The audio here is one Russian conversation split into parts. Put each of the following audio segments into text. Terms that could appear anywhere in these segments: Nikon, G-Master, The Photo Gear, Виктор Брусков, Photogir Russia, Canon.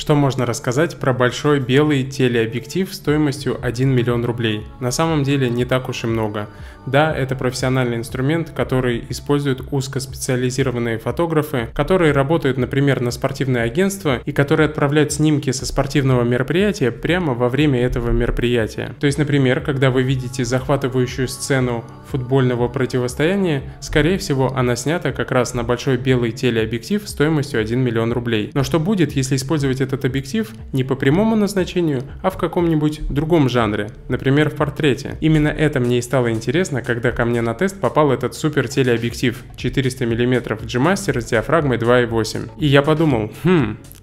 Что можно рассказать про большой белый телеобъектив стоимостью 1 миллион рублей? На самом деле не так уж и много. Да, это профессиональный инструмент, который используют узкоспециализированные фотографы, которые работают, например, на спортивные агентства и которые отправляют снимки со спортивного мероприятия прямо во время этого мероприятия. То есть, например, когда вы видите захватывающую сцену футбольного противостояния, скорее всего, она снята как раз на большой белый телеобъектив стоимостью 1 миллион рублей. Но что будет, если использовать этот объектив не по прямому назначению, а в каком-нибудь другом жанре, например, в портрете? Именно это мне и стало интересно, когда ко мне на тест попал этот супер телеобъектив 400 мм G-Master с диафрагмой 2.8. И я подумал,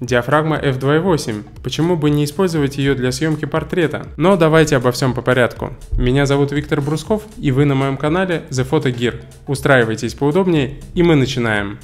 диафрагма f2.8, почему бы не использовать ее для съемки портрета? Но давайте обо всем по порядку. Меня зовут Виктор Брусков, и вы на моем канале The Photo Gear. Устраивайтесь поудобнее, и мы начинаем.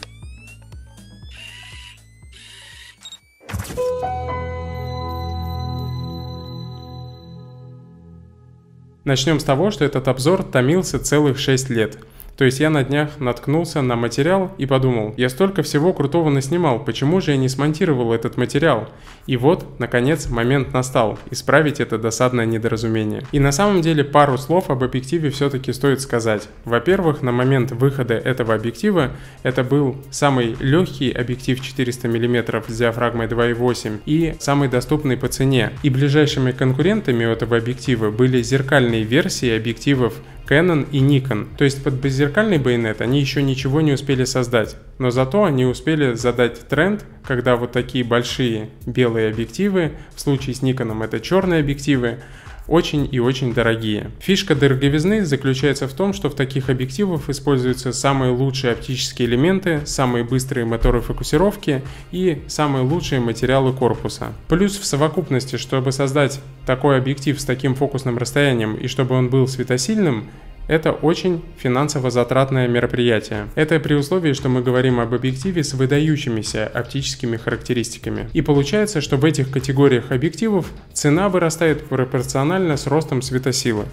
Начнем с того, что этот обзор томился целых 6 лет. То есть я на днях наткнулся на материал и подумал, я столько всего крутого наснимал, почему же я не смонтировал этот материал? И вот, наконец, момент настал, исправить это досадное недоразумение. И на самом деле пару слов об объективе все-таки стоит сказать. Во-первых, на момент выхода этого объектива это был самый легкий объектив 400 мм с диафрагмой 2.8 и самый доступный по цене. И ближайшими конкурентами у этого объектива были зеркальные версии объективов Canon и Nikon. То есть под беззеркальный байонет они еще ничего не успели создать, но зато они успели задать тренд, когда вот такие большие белые объективы, в случае с Nikon это черные объективы, очень и очень дорогие. Фишка дороговизны заключается в том, что в таких объективах используются самые лучшие оптические элементы, самые быстрые моторы фокусировки и самые лучшие материалы корпуса. Плюс в совокупности, чтобы создать такой объектив с таким фокусным расстоянием и чтобы он был светосильным, это очень финансово затратное мероприятие. Это при условии, что мы говорим об объективе с выдающимися оптическими характеристиками. И получается, что в этих категориях объективов цена вырастает пропорционально с ростом светосилы.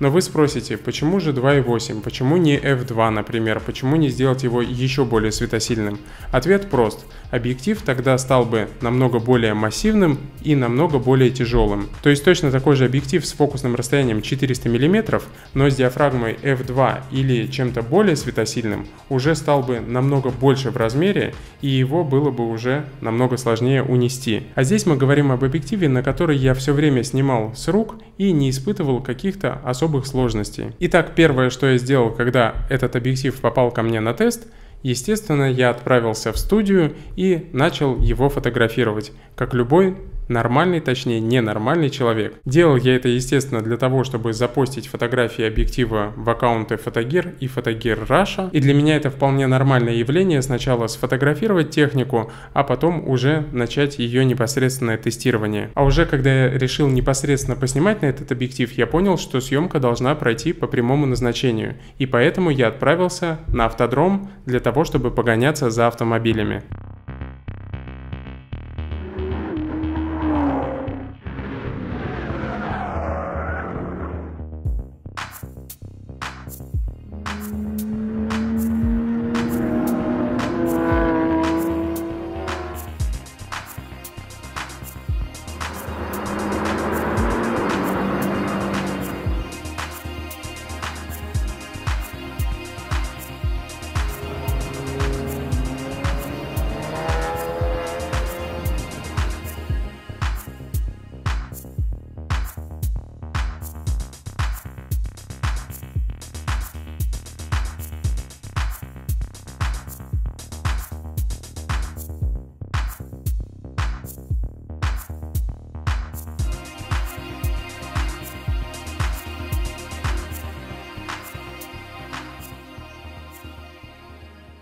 Но вы спросите, почему же 2.8, почему не f2, например, почему не сделать его еще более светосильным? Ответ прост. Объектив тогда стал бы намного более массивным и намного более тяжелым. То есть точно такой же объектив с фокусным расстоянием 400 мм, но с диафрагмой f2 или чем-то более светосильным, уже стал бы намного больше в размере, и его было бы уже намного сложнее унести. А здесь мы говорим об объективе, на который я все время снимал с рук и не испытывал каких-то особых сложностей. Итак, первое, что я сделал, когда этот объектив попал ко мне на тест, естественно, я отправился в студию и начал его фотографировать, как любой нормальный, точнее ненормальный человек. Делал я это, естественно, для того, чтобы запостить фотографии объектива в аккаунты Photogir и Photogir Russia. И для меня это вполне нормальное явление: сначала сфотографировать технику, а потом уже начать ее непосредственное тестирование. А уже когда я решил непосредственно поснимать на этот объектив, я понял, что съемка должна пройти по прямому назначению. И поэтому я отправился на автодром для того, чтобы погоняться за автомобилями.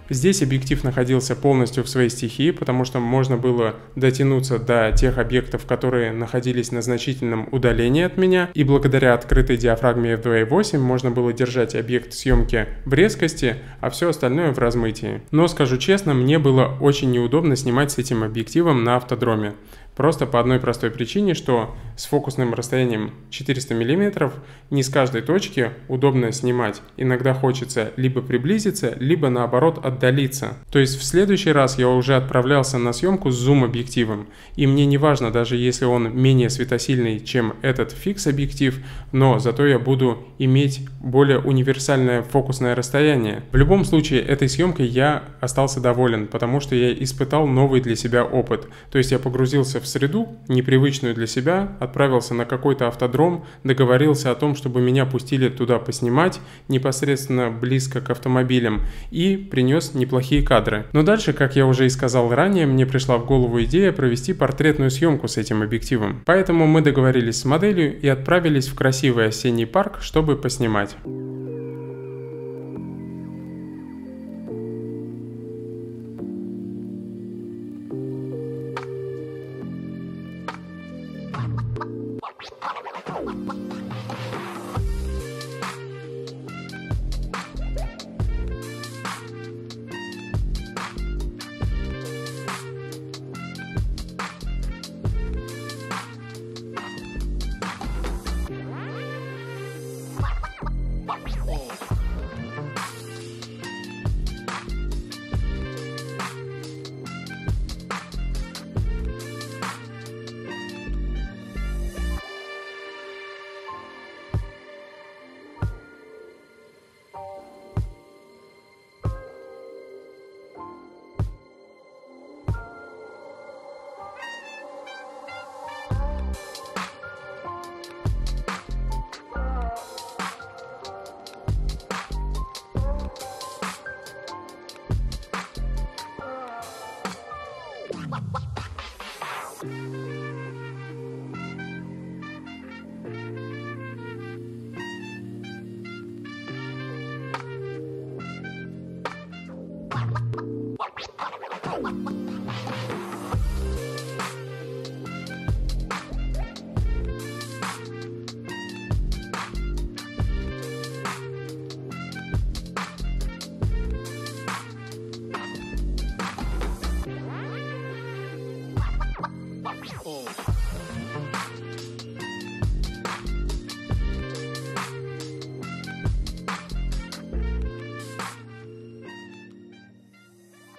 Здесь объектив находился полностью в своей стихии, потому что можно было дотянуться до тех объектов, которые находились на значительном удалении от меня, и благодаря открытой диафрагме f2.8 можно было держать объект съемки в резкости, а все остальное в размытии. Но скажу честно, мне было очень неудобно снимать с этим объективом на автодроме. Просто по одной простой причине, что с фокусным расстоянием 400 мм не с каждой точки удобно снимать. Иногда хочется либо приблизиться, либо наоборот отдалиться. То есть в следующий раз я уже отправлялся на съемку с зум-объективом. И мне не важно, даже если он менее светосильный, чем этот фикс-объектив, но зато я буду иметь более универсальное фокусное расстояние. В любом случае этой съемкой я остался доволен, потому что я испытал новый для себя опыт. То есть я погрузился в среду, непривычную для себя, отправился на какой-то автодром, договорился о том, чтобы меня пустили туда поснимать, непосредственно близко к автомобилям, и принес неплохие кадры. Но дальше, как я уже и сказал ранее, мне пришла в голову идея провести портретную съемку с этим объективом. Поэтому мы договорились с моделью и отправились в красивый осенний парк, чтобы поснимать.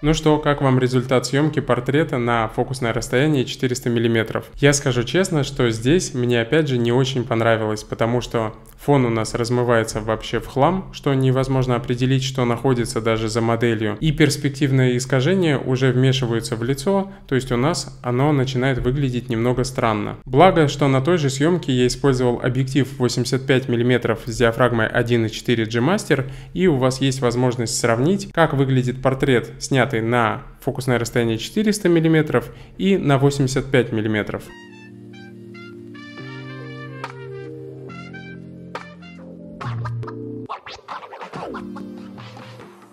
Ну что, как вам результат съемки портрета на фокусное расстояние 400 мм? Я скажу честно, что здесь мне опять же не очень понравилось, потому что фон у нас размывается вообще в хлам, что невозможно определить, что находится даже за моделью. И перспективные искажения уже вмешиваются в лицо, то есть у нас оно начинает выглядеть немного странно. Благо, что на той же съемке я использовал объектив 85 мм с диафрагмой 1.4 G-Master, и у вас есть возможность сравнить, как выглядит портрет, снятый на фокусное расстояние 400 мм и на 85 мм.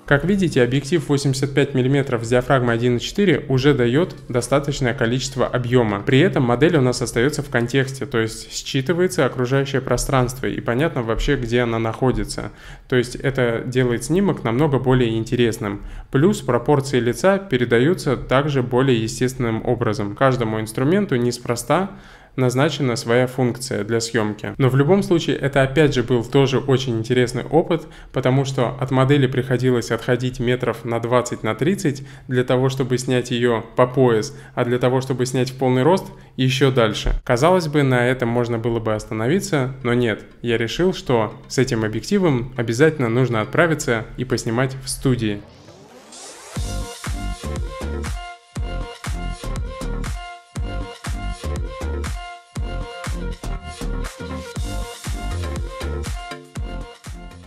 Как видите, объектив 85 мм с диафрагмой 1.4 уже дает достаточное количество объема. При этом модель у нас остается в контексте, то есть считывается окружающее пространство и понятно вообще, где она находится. То есть это делает снимок намного более интересным. Плюс пропорции лица передаются также более естественным образом. Каждому инструменту неспроста назначена своя функция для съемки. Но в любом случае это опять же был тоже очень интересный опыт, потому что от модели приходилось отходить метров на 20 на 30 для того, чтобы снять ее по пояс, а для того, чтобы снять в полный рост, еще дальше. Казалось бы, на этом можно было бы остановиться, но нет. Я решил, что с этим объективом обязательно нужно отправиться и поснимать в студии.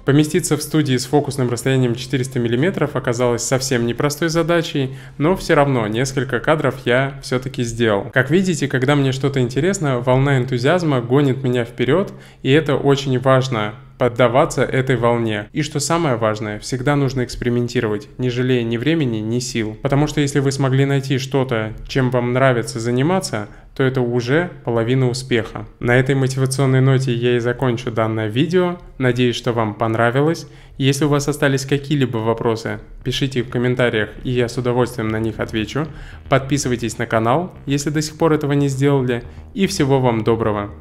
Поместиться в студии с фокусным расстоянием 400 мм оказалось совсем непростой задачей, но все равно несколько кадров я все-таки сделал. Как видите, когда мне что-то интересно, волна энтузиазма гонит меня вперед, и это очень важно поддаваться этой волне. И что самое важное, всегда нужно экспериментировать, не жалея ни времени, ни сил. Потому что если вы смогли найти что-то, чем вам нравится заниматься, то это уже половина успеха. На этой мотивационной ноте я и закончу данное видео. Надеюсь, что вам понравилось. Если у вас остались какие-либо вопросы, пишите в комментариях, и я с удовольствием на них отвечу. Подписывайтесь на канал, если до сих пор этого не сделали. И всего вам доброго!